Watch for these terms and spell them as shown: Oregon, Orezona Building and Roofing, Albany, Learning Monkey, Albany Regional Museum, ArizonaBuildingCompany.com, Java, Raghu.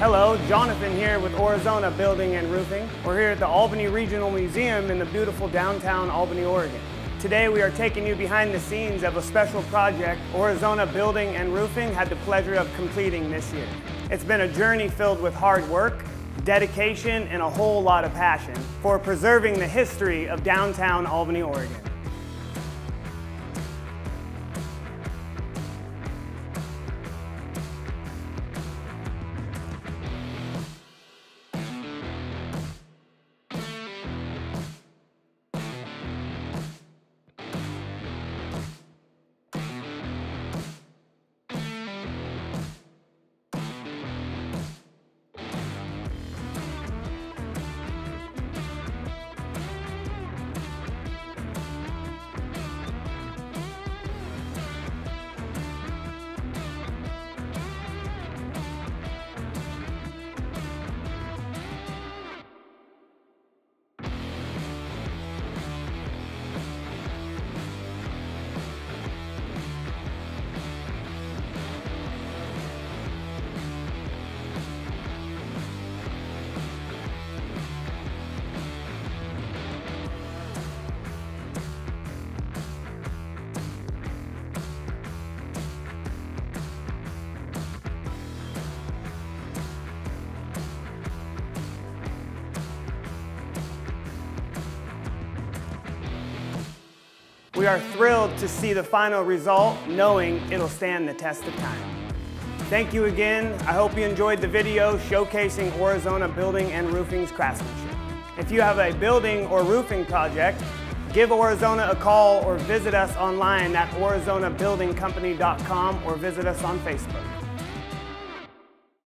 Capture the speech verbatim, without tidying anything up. Hello, Jonathan here with Orezona Building and Roofing. We're here at the Albany Regional Museum in the beautiful downtown Albany, Oregon. Today we are taking you behind the scenes of a special project Orezona Building and Roofing had the pleasure of completing this year. It's been a journey filled with hard work, dedication, and a whole lot of passion for preserving the history of downtown Albany, Oregon. We are thrilled to see the final result, knowing it'll stand the test of time. Thank you again. I hope you enjoyed the video showcasing Orezona Building and Roofing's craftsmanship. If you have a building or roofing project, give Orezona a call or visit us online at Arizona Building Company dot com or visit us on Facebook.